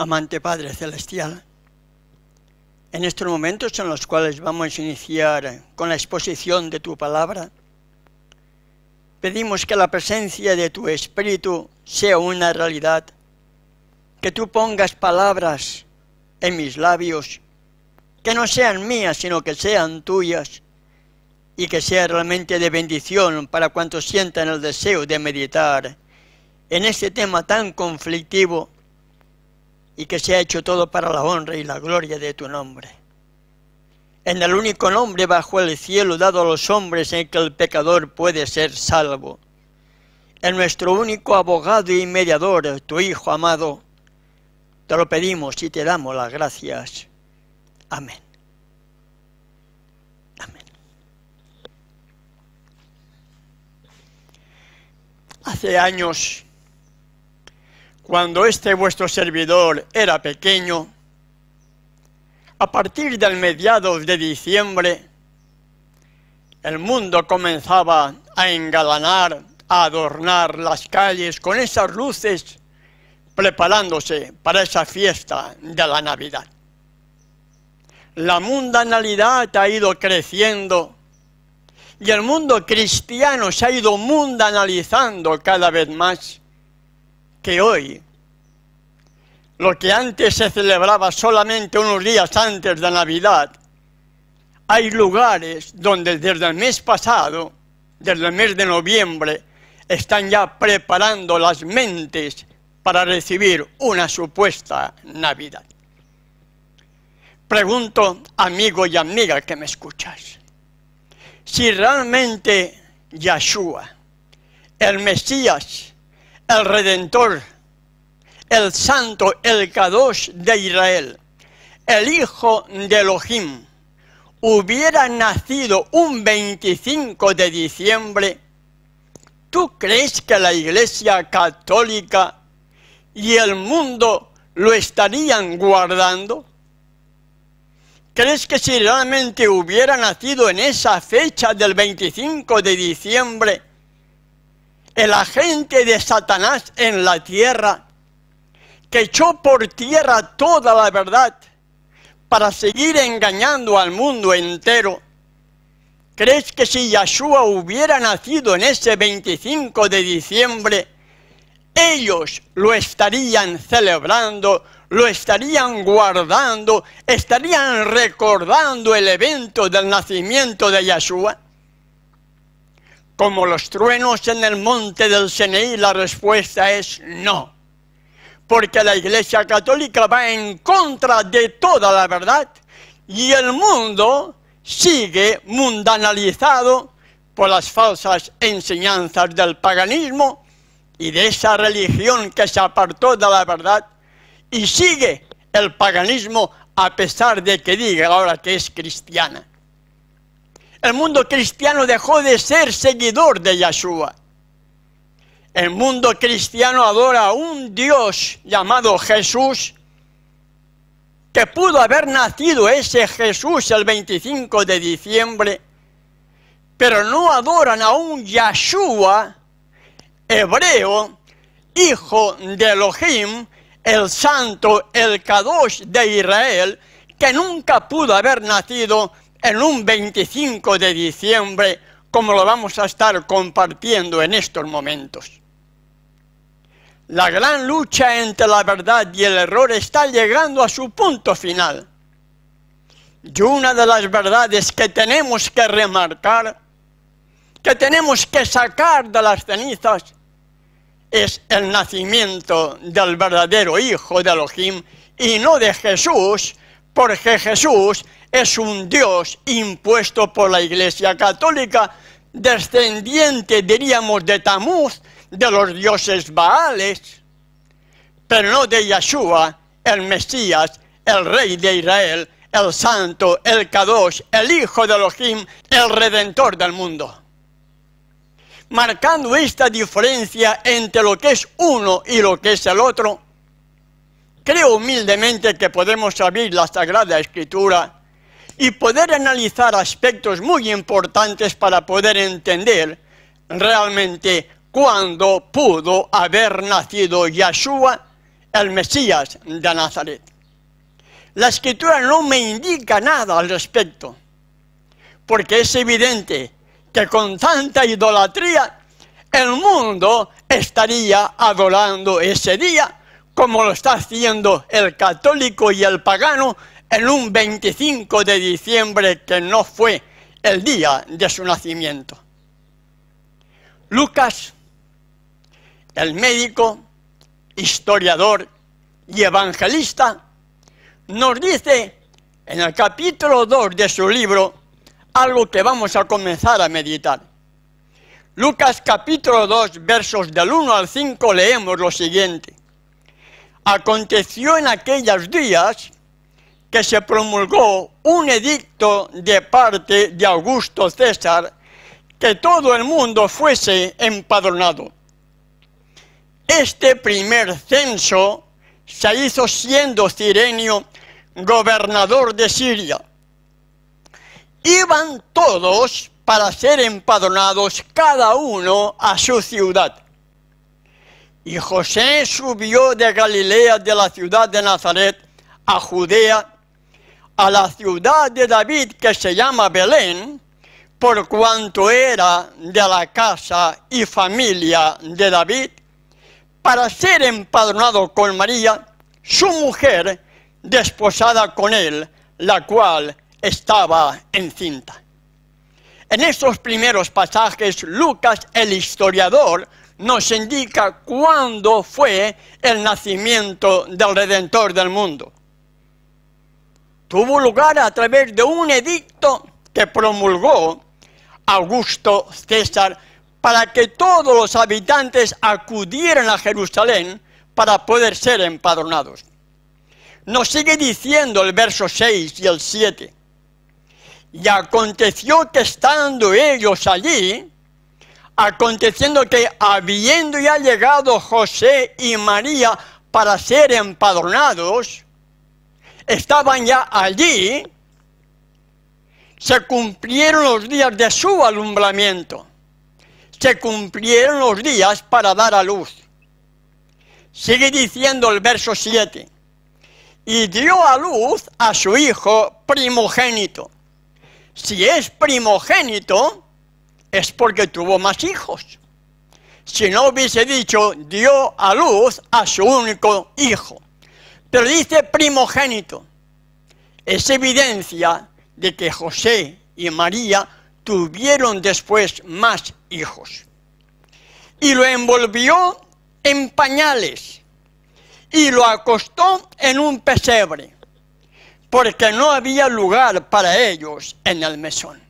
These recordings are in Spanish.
amante Padre Celestial, en estos momentos en los cuales vamos a iniciar con la exposición de tu palabra, pedimos que la presencia de tu Espíritu sea una realidad, que tú pongas palabras en mis labios, que no sean mías, sino que sean tuyas, y que sea realmente de bendición para cuantos sientan el deseo de meditar en este tema tan conflictivo, y que sea hecho todo para la honra y la gloria de tu nombre. En el único nombre bajo el cielo dado a los hombres en que el pecador puede ser salvo, en nuestro único abogado y mediador, tu Hijo amado, te lo pedimos y te damos las gracias. Amén. Amén. Hace años, cuando este vuestro servidor era pequeño, a partir del mediados de diciembre, el mundo comenzaba a engalanar, a adornar las calles con esas luces, preparándose para esa fiesta de la Navidad. La mundanalidad ha ido creciendo y el mundo cristiano se ha ido mundanalizando cada vez más, que hoy lo que antes se celebraba solamente unos días antes de Navidad, hay lugares donde desde el mes pasado, desde el mes de noviembre, están ya preparando las mentes para recibir una supuesta Navidad. Pregunto, amigo y amiga que me escuchas, si realmente Yahshua, el Mesías, el Redentor, el Santo, el Kadosh de Israel, el Hijo de Elohim, hubiera nacido un 25 de diciembre, ¿tú crees que la Iglesia Católica y el mundo lo estarían guardando? ¿Crees que si realmente hubiera nacido en esa fecha del 25 de diciembre, el agente de Satanás en la tierra, que echó por tierra toda la verdad para seguir engañando al mundo entero, crees que si Yahshua hubiera nacido en ese 25 de diciembre, ellos lo estarían celebrando, lo estarían guardando, estarían recordando el evento del nacimiento de Yahshua? Como los truenos en el monte del Sinaí, la respuesta es no, porque la Iglesia Católica va en contra de toda la verdad y el mundo sigue mundanalizado por las falsas enseñanzas del paganismo y de esa religión que se apartó de la verdad, y sigue el paganismo a pesar de que diga ahora que es cristiana. El mundo cristiano dejó de ser seguidor de Yahshua. El mundo cristiano adora a un Dios llamado Jesús, que pudo haber nacido ese Jesús el 25 de diciembre, pero no adoran a un Yahshua hebreo, hijo de Elohim, el Santo, el Kadosh de Israel, que nunca pudo haber nacido en un 25 de diciembre, como lo vamos a estar compartiendo en estos momentos. La gran lucha entre la verdad y el error está llegando a su punto final. Y una de las verdades que tenemos que remarcar, que tenemos que sacar de las cenizas, es el nacimiento del verdadero Hijo de Elohim y no de Jesús, porque Jesús es un Dios impuesto por la Iglesia Católica, descendiente, diríamos, de Tamuz, de los dioses Baales, pero no de Yahshua, el Mesías, el Rey de Israel, el Santo, el Kadosh, el Hijo de Elohim, el Redentor del mundo. Marcando esta diferencia entre lo que es uno y lo que es el otro, creo humildemente que podemos abrir la Sagrada Escritura y poder analizar aspectos muy importantes para poder entender realmente cuándo pudo haber nacido Yahshua, el Mesías de Nazaret. La Escritura no me indica nada al respecto, porque es evidente que con tanta idolatría el mundo estaría adorando ese día, como lo está haciendo el católico y el pagano en un 25 de diciembre que no fue el día de su nacimiento. Lucas, el médico, historiador y evangelista, nos dice en el capítulo 2 de su libro algo que vamos a comenzar a meditar. Lucas capítulo 2, versos del 1 al 5, leemos lo siguiente. Aconteció en aquellos días que se promulgó un edicto de parte de Augusto César que todo el mundo fuese empadronado. Este primer censo se hizo siendo Quirinio gobernador de Siria. Iban todos para ser empadronados, cada uno a su ciudad. Y José subió de Galilea, de la ciudad de Nazaret, a Judea, a la ciudad de David, que se llama Belén, por cuanto era de la casa y familia de David, para ser empadronado con María, su mujer, desposada con él, la cual estaba encinta. En estos primeros pasajes, Lucas, el historiador, nos indica cuándo fue el nacimiento del Redentor del mundo. Tuvo lugar a través de un edicto que promulgó Augusto César para que todos los habitantes acudieran a Jerusalén para poder ser empadronados. Nos sigue diciendo el verso 6 y el 7. Y aconteció que estando ellos allí, aconteciendo que habiendo ya llegado José y María para ser empadronados, estaban ya allí, se cumplieron los días de su alumbramiento, se cumplieron los días para dar a luz. Sigue diciendo el verso 7, y dio a luz a su hijo primogénito. Si es primogénito, es porque tuvo más hijos. Si no hubiese dicho, dio a luz a su único hijo. Pero dice primogénito. Es evidencia de que José y María tuvieron después más hijos. Y lo envolvió en pañales y lo acostó en un pesebre, porque no había lugar para ellos en el mesón.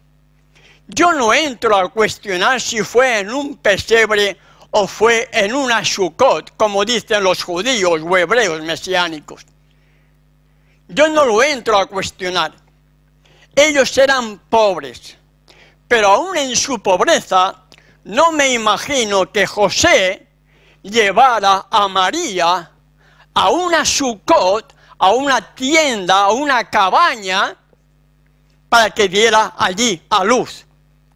Yo no entro a cuestionar si fue en un pesebre o fue en una Sukkot, como dicen los judíos o hebreos mesiánicos. Yo no lo entro a cuestionar. Ellos eran pobres, pero aún en su pobreza no me imagino que José llevara a María a una Sukkot, a una tienda, a una cabaña, para que diera allí a luz.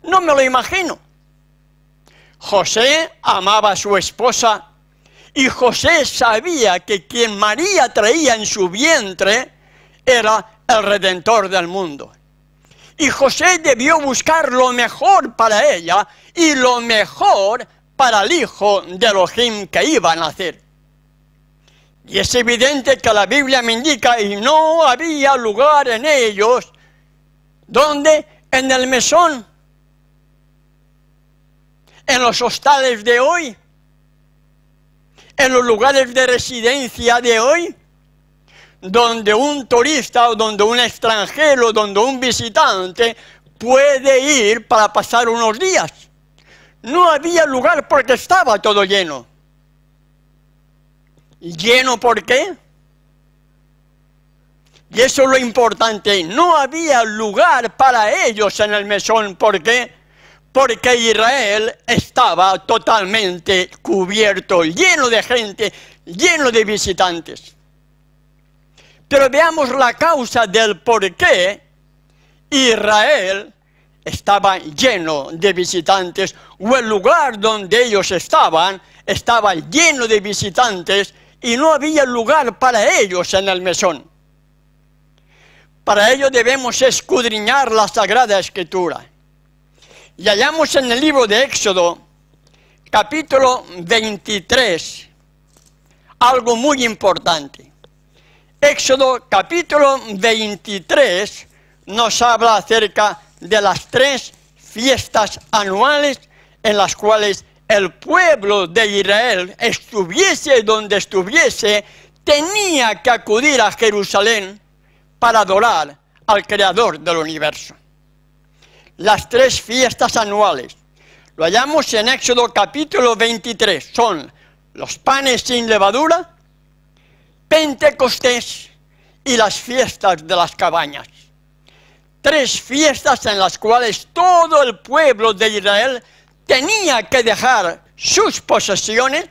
No me lo imagino. José amaba a su esposa y José sabía que quien María traía en su vientre era el Redentor del mundo. Y José debió buscar lo mejor para ella y lo mejor para el hijo de Elohim que iba a nacer. Y es evidente que la Biblia me indica, y no había lugar en ellos. ¿Dónde? En el mesón. En los hostales de hoy. En los lugares de residencia de hoy. Donde un turista o donde un extranjero, donde un visitante puede ir para pasar unos días. No había lugar porque estaba todo lleno. ¿Lleno por qué? Y eso es lo importante, no había lugar para ellos en el mesón. ¿Por qué? Porque Israel estaba totalmente cubierto, lleno de gente, lleno de visitantes. Pero veamos la causa del por qué Israel estaba lleno de visitantes, o el lugar donde ellos estaban estaba lleno de visitantes, y no había lugar para ellos en el mesón. Para ello debemos escudriñar la Sagrada Escritura. Y hallamos en el libro de Éxodo, capítulo 23, algo muy importante. Éxodo, capítulo 23, nos habla acerca de las tres fiestas anuales en las cuales el pueblo de Israel, estuviese donde estuviese, tenía que acudir a Jerusalén para adorar al Creador del universo. Las tres fiestas anuales, lo hallamos en Éxodo capítulo 23, son los panes sin levadura, Pentecostés y las fiestas de las cabañas. Tres fiestas en las cuales todo el pueblo de Israel tenía que dejar sus posesiones,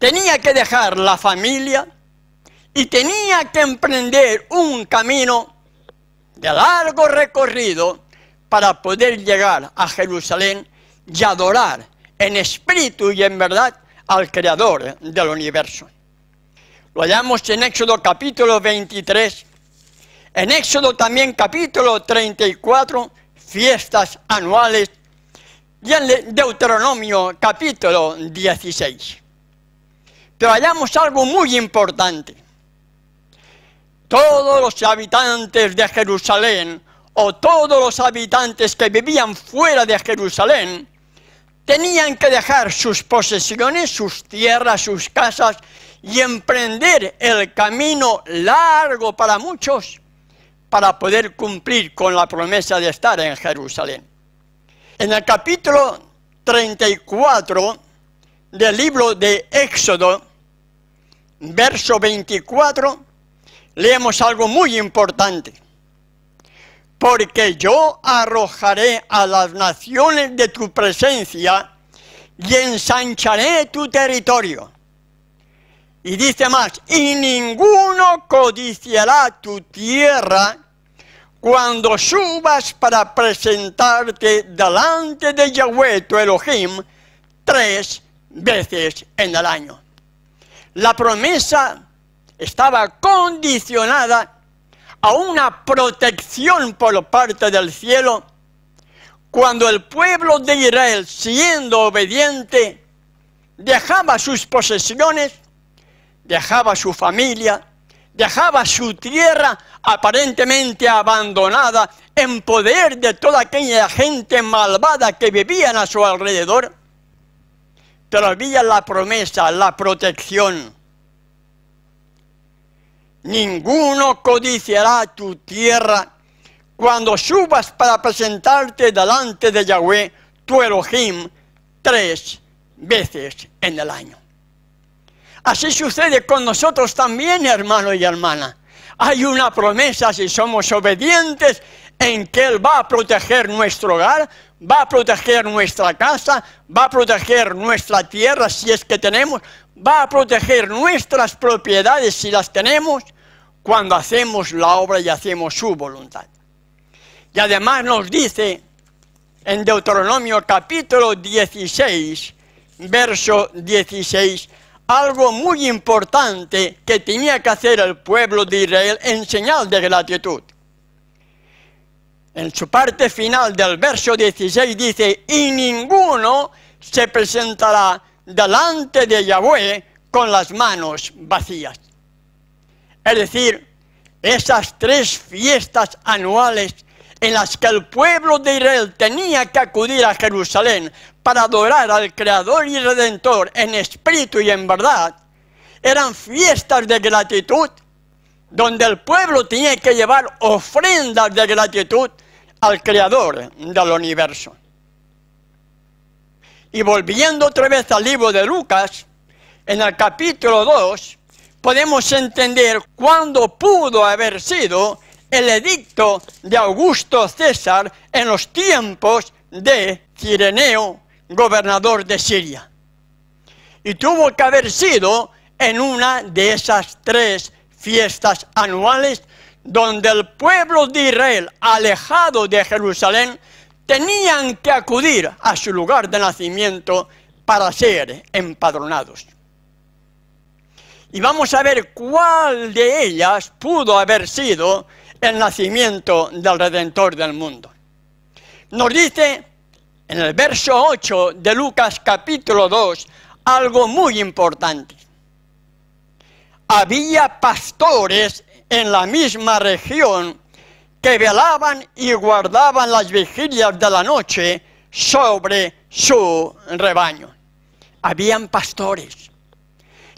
tenía que dejar la familia y tenía que emprender un camino de largo recorrido para poder llegar a Jerusalén y adorar en espíritu y en verdad al Creador del universo. Lo hallamos en Éxodo capítulo 23, en Éxodo también capítulo 34, fiestas anuales, y en Deuteronomio capítulo 16. Pero hallamos algo muy importante. Todos los habitantes de Jerusalén, o todos los habitantes que vivían fuera de Jerusalén, tenían que dejar sus posesiones, sus tierras, sus casas, y emprender el camino largo para muchos, para poder cumplir con la promesa de estar en Jerusalén. En el capítulo 34 del libro de Éxodo, verso 24, leemos algo muy importante. Porque yo arrojaré a las naciones de tu presencia y ensancharé tu territorio. Y dice más, y ninguno codiciará tu tierra cuando subas para presentarte delante de Yahweh tu Elohim 3 veces en el año. La promesa estaba condicionada a una protección por parte del cielo, cuando el pueblo de Israel, siendo obediente, dejaba sus posesiones, dejaba su familia, dejaba su tierra aparentemente abandonada en poder de toda aquella gente malvada que vivían a su alrededor. Pero había la promesa, la protección. Ninguno codiciará tu tierra cuando subas para presentarte delante de Yahweh, tu Elohim, 3 veces en el año. Así sucede con nosotros también, hermano y hermana. Hay una promesa, si somos obedientes, en que Él va a proteger nuestro hogar, va a proteger nuestra casa, va a proteger nuestra tierra si es que tenemos, va a proteger nuestras propiedades si las tenemos, cuando hacemos la obra y hacemos su voluntad. Y además nos dice en Deuteronomio capítulo 16, verso 16, algo muy importante que tenía que hacer el pueblo de Israel en señal de gratitud. En su parte final del verso 16 dice, y ninguno se presentará delante de Yahweh con las manos vacías. Es decir, esas tres fiestas anuales en las que el pueblo de Israel tenía que acudir a Jerusalén para adorar al Creador y Redentor en espíritu y en verdad, eran fiestas de gratitud, donde el pueblo tenía que llevar ofrendas de gratitud al Creador del universo. Y volviendo otra vez al libro de Lucas, en el capítulo 2, podemos entender cuándo pudo haber sido el edicto de Augusto César en los tiempos de Quirinio, gobernador de Siria. Y tuvo que haber sido en una de esas tres fiestas anuales, donde el pueblo de Israel, alejado de Jerusalén, tenían que acudir a su lugar de nacimiento para ser empadronados. Y vamos a ver cuál de ellas pudo haber sido el nacimiento del Redentor del mundo. Nos dice en el verso 8 de Lucas capítulo 2 algo muy importante. Había pastores en la misma región que velaban y guardaban las vigilias de la noche sobre su rebaño. Habían pastores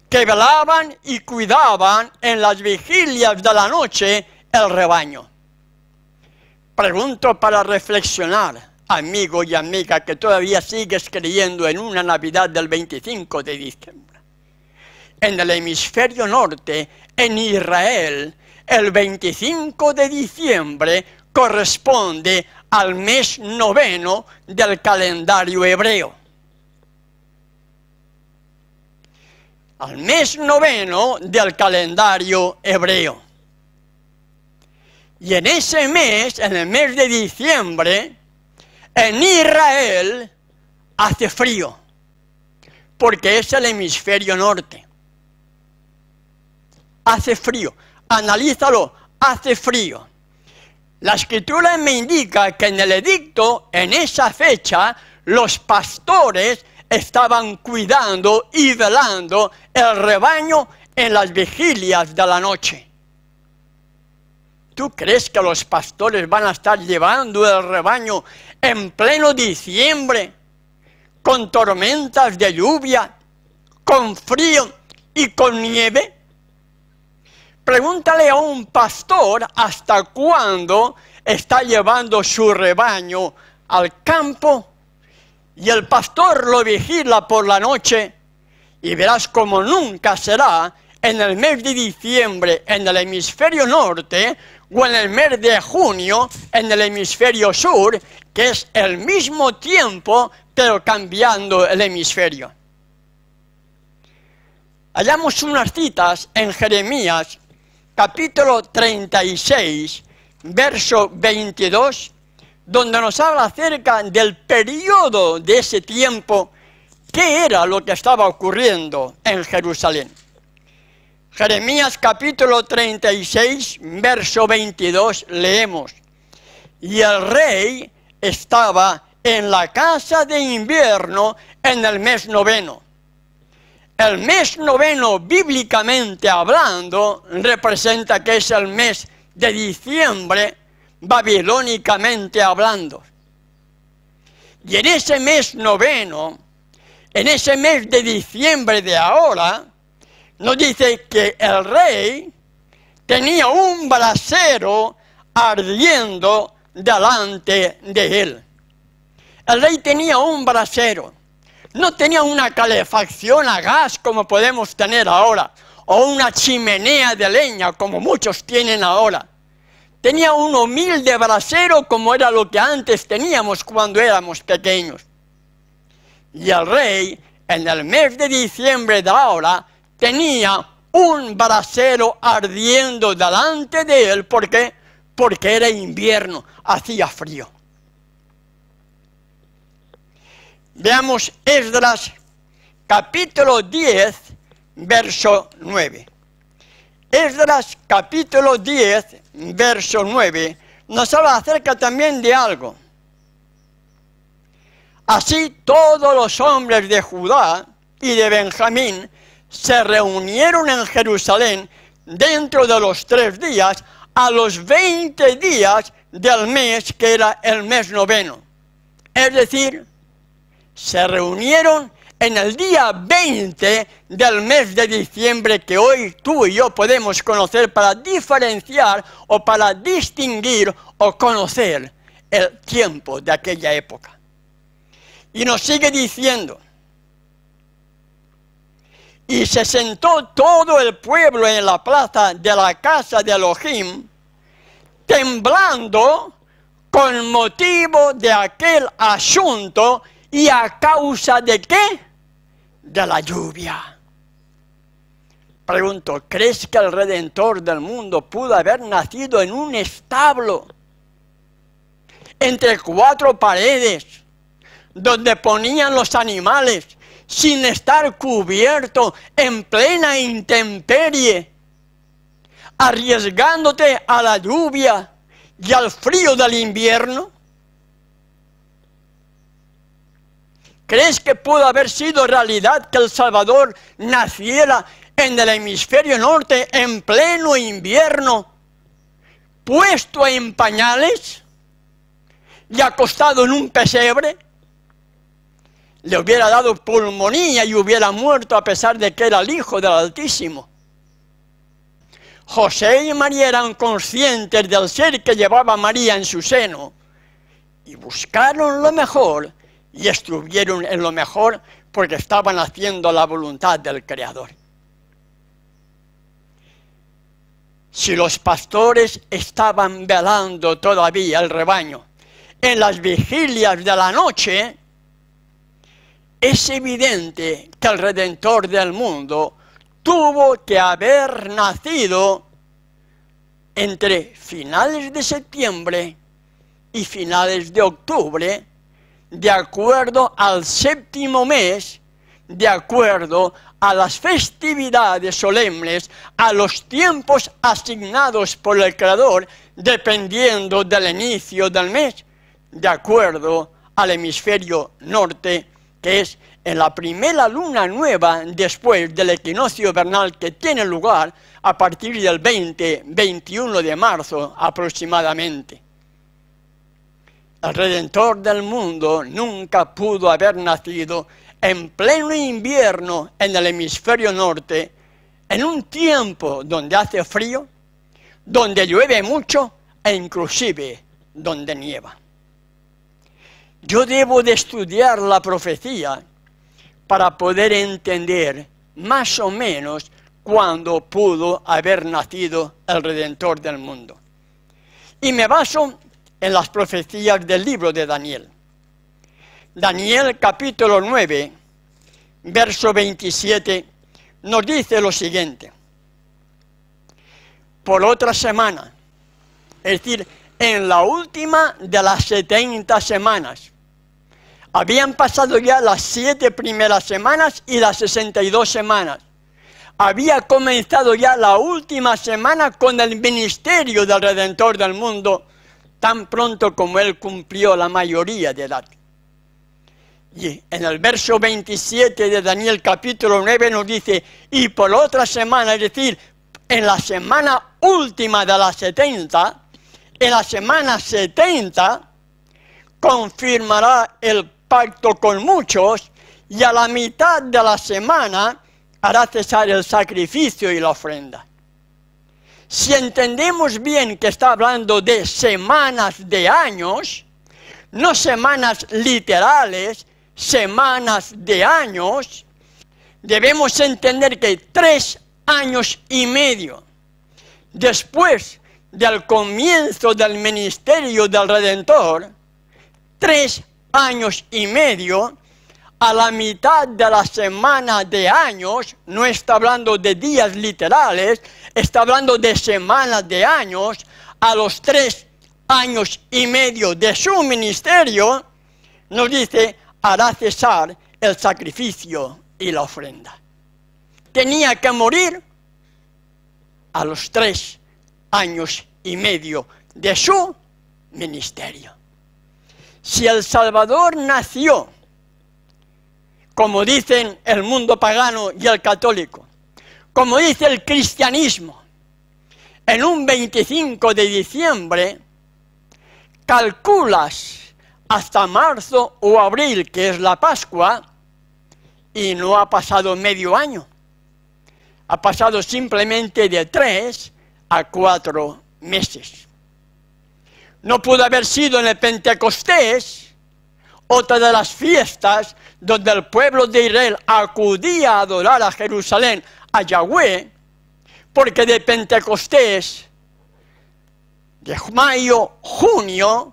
que velaban y cuidaban en las vigilias de la noche el rebaño. Pregunto para reflexionar, amigo y amiga, que todavía sigues creyendo en una Navidad del 25 de diciembre. En el hemisferio norte, en Israel, el 25 de diciembre corresponde al mes noveno del calendario hebreo. Al mes noveno del calendario hebreo. Y en ese mes, en el mes de diciembre, en Israel hace frío, porque es el hemisferio norte. Hace frío, analízalo, hace frío. La Escritura me indica que en el edicto, en esa fecha, los pastores estaban cuidando y velando el rebaño en las vigilias de la noche. ¿Tú crees que los pastores van a estar llevando el rebaño en pleno diciembre, con tormentas de lluvia, con frío y con nieve? Pregúntale a un pastor hasta cuándo está llevando su rebaño al campo, y el pastor lo vigila por la noche, y verás como nunca será en el mes de diciembre en el hemisferio norte, o en el mes de junio en el hemisferio sur, que es el mismo tiempo, pero cambiando el hemisferio. Hallamos unas citas en Jeremías, capítulo 36, verso 22, donde nos habla acerca del periodo de ese tiempo, qué era lo que estaba ocurriendo en Jerusalén. Jeremías capítulo 36, verso 22, leemos: y el rey estaba en la casa de invierno en el mes noveno. El mes noveno, bíblicamente hablando, representa que es el mes de diciembre, babilónicamente hablando. Y en ese mes noveno, en ese mes de diciembre de ahora, nos dice que el rey tenía un brasero ardiendo delante de él. El rey tenía un brasero, no tenía una calefacción a gas como podemos tener ahora, o una chimenea de leña como muchos tienen ahora. Tenía un humilde brasero como era lo que antes teníamos cuando éramos pequeños. Y el rey, en el mes de diciembre de ahora, tenía un brasero ardiendo delante de él. ¿Por qué? Porque era invierno, hacía frío. Veamos Esdras capítulo 10, verso 9. Esdras capítulo 10, verso 9, nos habla acerca también de algo. Así todos los hombres de Judá y de Benjamín se reunieron en Jerusalén dentro de los 3 días, a los 20 días del mes, que era el mes noveno. Es decir, se reunieron en el día 20 del mes de diciembre, que hoy tú y yo podemos conocer para diferenciar o para distinguir o conocer el tiempo de aquella época. Y nos sigue diciendo: y se sentó todo el pueblo en la plaza de la casa de Elohim, temblando con motivo de aquel asunto. ¿Y a causa de qué? De la lluvia. Pregunto, ¿crees que el Redentor del mundo pudo haber nacido en un establo, entre 4 paredes, donde ponían los animales sin estar cubierto, en plena intemperie, arriesgándote a la lluvia y al frío del invierno? ¿Crees que pudo haber sido realidad que el Salvador naciera en el hemisferio norte en pleno invierno, puesto en pañales y acostado en un pesebre? Le hubiera dado pulmonía y hubiera muerto a pesar de que era el Hijo del Altísimo. José y María eran conscientes del ser que llevaba María en su seno y buscaron lo mejor y estuvieron en lo mejor porque estaban haciendo la voluntad del Creador. Si los pastores estaban velando todavía el rebaño en las vigilias de la noche, es evidente que el Redentor del mundo tuvo que haber nacido entre finales de septiembre y finales de octubre, de acuerdo al séptimo mes, de acuerdo a las festividades solemnes, a los tiempos asignados por el Creador, dependiendo del inicio del mes, de acuerdo al hemisferio norte, que es en la primera luna nueva después del equinoccio vernal, que tiene lugar a partir del 20-21 de marzo aproximadamente. El Redentor del mundo nunca pudo haber nacido en pleno invierno en el hemisferio norte, en un tiempo donde hace frío, donde llueve mucho e inclusive donde nieva. Yo debo de estudiar la profecía para poder entender más o menos cuándo pudo haber nacido el Redentor del mundo. Y me baso en las profecías del libro de Daniel. Daniel capítulo 9, verso 27, nos dice lo siguiente. Por otra semana, es decir, en la última de las 70 semanas, habían pasado ya las 7 primeras semanas y las 62 semanas. Había comenzado ya la última semana con el ministerio del Redentor del mundo, tan pronto como él cumplió la mayoría de edad. Y en el verso 27 de Daniel capítulo 9 nos dice, y por otra semana, es decir, en la semana última de las 70, en la semana 70, confirmará el pacto con muchos, y a la mitad de la semana hará cesar el sacrificio y la ofrenda. Si entendemos bien que está hablando de semanas de años, no semanas literales, semanas de años, debemos entender que 3 años y medio después del comienzo del ministerio del Redentor, 3 años y medio, a la mitad de la semana de años, no está hablando de días literales, está hablando de semanas de años, a los 3 años y medio de su ministerio, nos dice, hará cesar el sacrificio y la ofrenda. Tenía que morir a los 3 años y medio de su ministerio. Si el Salvador nació, como dicen el mundo pagano y el católico, como dice el cristianismo, en un 25 de diciembre, calculas hasta marzo o abril, que es la Pascua, y no ha pasado medio año. Ha pasado simplemente de 3 a 4 meses. No pudo haber sido en el Pentecostés, otra de las fiestas donde el pueblo de Israel acudía a adorar a Jerusalén, a Yahweh, porque de Pentecostés, de mayo, junio,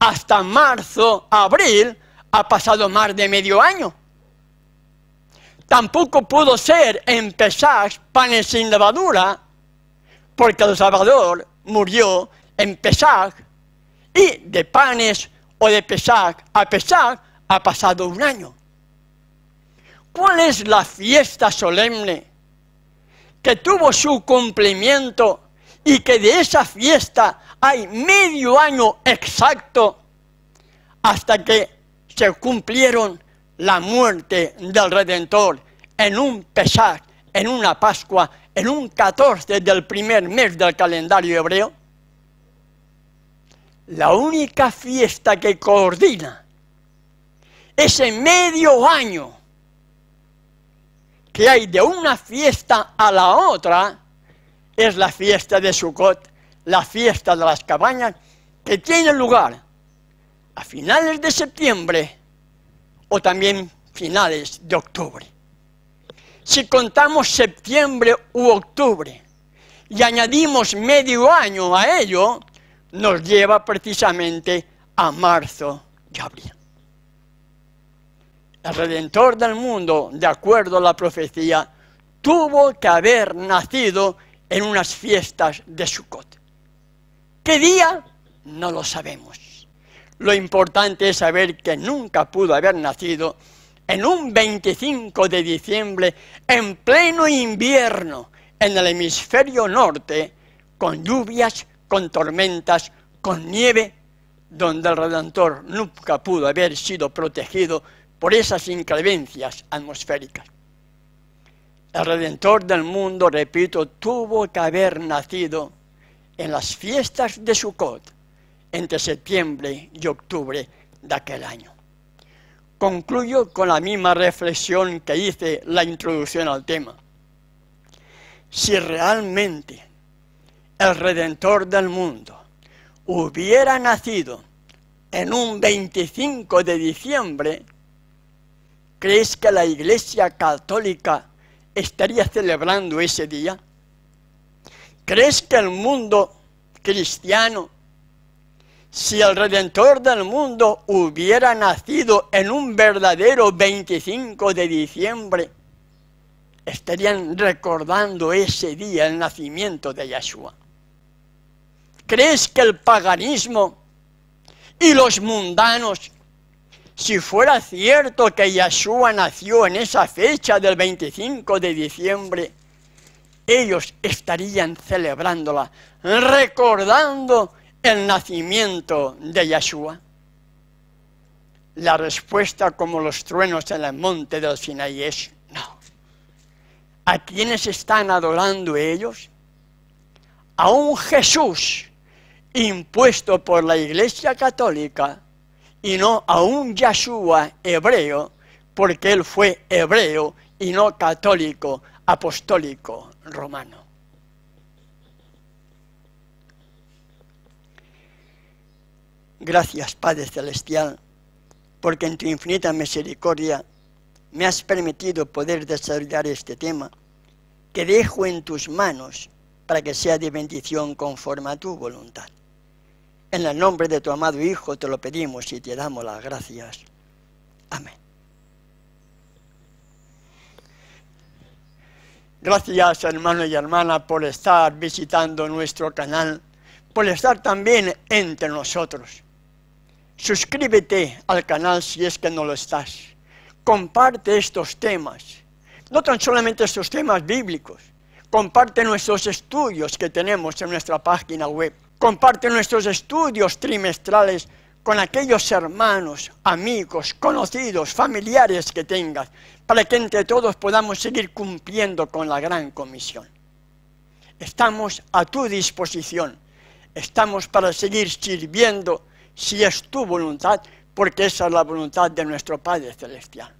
hasta marzo, abril, ha pasado más de medio año. Tampoco pudo ser en Pesaj panes sin levadura, porque el Salvador murió en Pesaj, y de panes o de Pesaj a Pesaj ha pasado un año. ¿Cuál es la fiesta solemne que tuvo su cumplimiento y que de esa fiesta hay medio año exacto hasta que se cumplieron la muerte del Redentor en un Pesaj, en una Pascua, en un 14 del primer mes del calendario hebreo? La única fiesta que coordina ese medio año que hay de una fiesta a la otra es la fiesta de Sukkot, la fiesta de las cabañas, que tiene lugar a finales de septiembre o también finales de octubre. Si contamos septiembre u octubre y añadimos medio año a ello, nos lleva precisamente a marzo y abril. El Redentor del mundo, de acuerdo a la profecía, tuvo que haber nacido en unas fiestas de Sukkot. ¿Qué día? No lo sabemos. Lo importante es saber que nunca pudo haber nacido en un 25 de diciembre, en pleno invierno, en el hemisferio norte, con lluvias, con tormentas, con nieve, donde el Redentor nunca pudo haber sido protegido por esas inclemencias atmosféricas. El Redentor del mundo, repito, tuvo que haber nacido en las fiestas de Sukkot, entre septiembre y octubre de aquel año. Concluyo con la misma reflexión que hice la introducción al tema. Si realmente el Redentor del mundo hubiera nacido en un 25 de diciembre, ¿crees que la Iglesia católica estaría celebrando ese día? ¿Crees que el mundo cristiano, si el Redentor del mundo hubiera nacido en un verdadero 25 de diciembre, estarían recordando ese día, el nacimiento de Yahshua? ¿Crees que el paganismo y los mundanos, si fuera cierto que Yahshua nació en esa fecha del 25 de diciembre, ellos estarían celebrándola, recordando el nacimiento de Yahshua? La respuesta, como los truenos en el monte del Sinaí, es no. ¿A quiénes están adorando ellos? A un Jesús impuesto por la Iglesia católica, y no a un Yahshua hebreo, porque él fue hebreo y no católico, apostólico, romano. Gracias, Padre Celestial, porque en tu infinita misericordia me has permitido poder desarrollar este tema, que dejo en tus manos para que sea de bendición conforme a tu voluntad. En el nombre de tu amado Hijo te lo pedimos y te damos las gracias. Amén. Gracias, hermanos y hermanas, por estar visitando nuestro canal, por estar también entre nosotros. Suscríbete al canal si es que no lo estás. Comparte estos temas, no tan solamente estos temas bíblicos. Comparte nuestros estudios que tenemos en nuestra página web. Comparte nuestros estudios trimestrales con aquellos hermanos, amigos, conocidos, familiares que tengas, para que entre todos podamos seguir cumpliendo con la gran comisión. Estamos a tu disposición, estamos para seguir sirviendo si es tu voluntad, porque esa es la voluntad de nuestro Padre Celestial.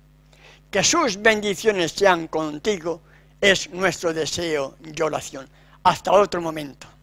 Que sus bendiciones sean contigo, es nuestro deseo y oración. Hasta otro momento.